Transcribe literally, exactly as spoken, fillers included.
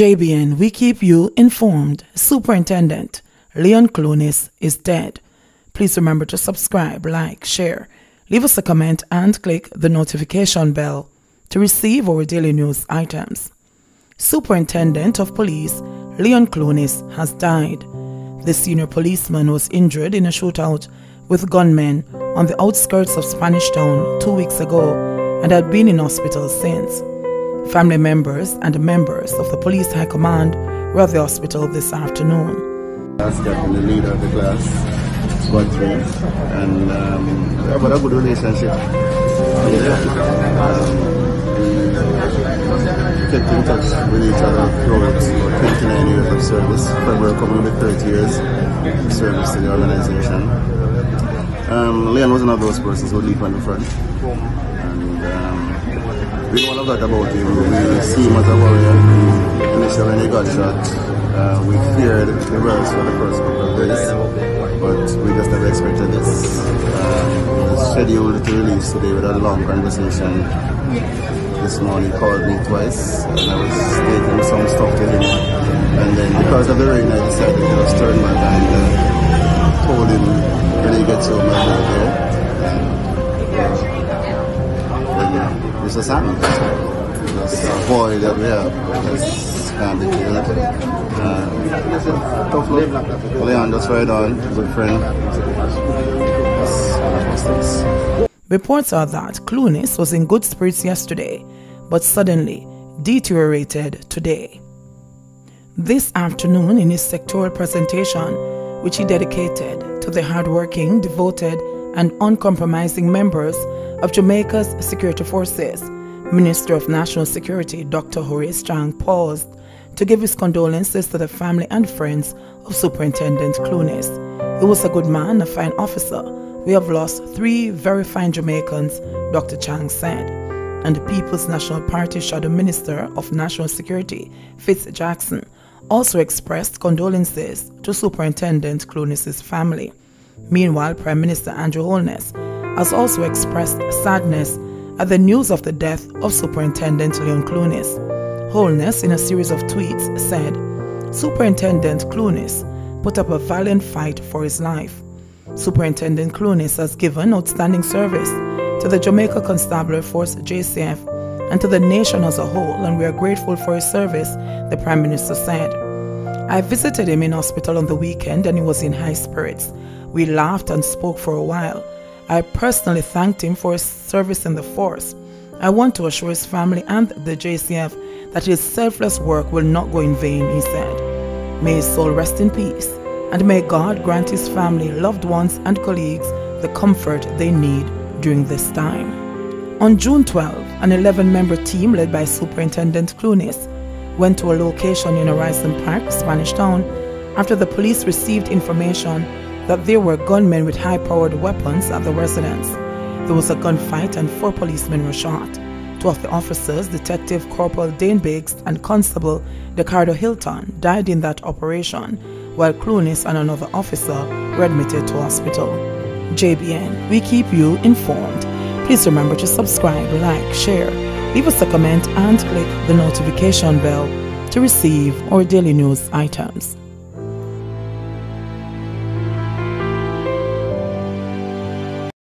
J B N, we keep you informed. Superintendent Leon Clunis is dead. Please remember to subscribe, like, share, leave us a comment, and click the notification bell to receive our daily news items. Superintendent of Police Leon Clunis has died. The senior policeman was injured in a shootout with gunmen on the outskirts of Spanish Town two weeks ago and had been in hospital since. Family members and members of the police high command were at the hospital this afternoon. That's definitely the leader of the class, got through, and um, yeah, but a good relationship. Yeah. Um, kept in touch with each other throughout twenty-nine years of service. February coming with thirty years of service to the organization. Um, Leon was one of those persons who leap on the front. And, um, we don't want to talk about him. We see him as a warrior. Initially, when he got shot, uh, we feared the worst for the first couple of days, but we just never expected this. Uh, it was scheduled to release today with a long conversation. This morning, he called me twice, and I was stating some stuff to him. And then, because of the rain, I decided to just turn my hand and uh, told him when he gets home, I'm going to go. It's a sound. It's a void that we have. It's can't be killed. Uh, tough luck. Leon just right on. Good friend. Reports are that Clunis was in good spirits yesterday, but suddenly deteriorated today. This afternoon, in his sectoral presentation, which he dedicated to the hardworking, devoted, and uncompromising members of Jamaica's security forces, Minister of National Security Doctor Horace Chang paused to give his condolences to the family and friends of Superintendent Clunis. He was a good man, a fine officer. We have lost three very fine Jamaicans, Doctor Chang said. And the People's National Party Shadow Minister of National Security, Fitz Jackson, also expressed condolences to Superintendent Clunis's family. Meanwhile, Prime Minister Andrew Holness has also expressed sadness at the news of the death of Superintendent Leon Clunis. Holness, in a series of tweets, said, "Superintendent Clunis put up a valiant fight for his life. Superintendent Clunis has given outstanding service to the Jamaica Constabulary Force J C F and to the nation as a whole, and we are grateful for his service," the Prime Minister said. "I visited him in hospital on the weekend and he was in high spirits. We laughed and spoke for a while. I personally thanked him for his service in the force. I want to assure his family and the J C F that his selfless work will not go in vain," he said. May his soul rest in peace, and may God grant his family, loved ones, and colleagues the comfort they need during this time. On June twelfth, an eleven-member team led by Superintendent Clunis went to a location in Horizon Park, Spanish Town, after the police received information that there were gunmen with high-powered weapons at the residence. There was a gunfight and four policemen were shot. Two of the officers, Detective Corporal Dane Biggs and Constable Ricardo Hilton, died in that operation, while Clunis and another officer were admitted to hospital. J B N, we keep you informed. Please remember to subscribe, like, share, leave us a comment, and click the notification bell to receive our daily news items.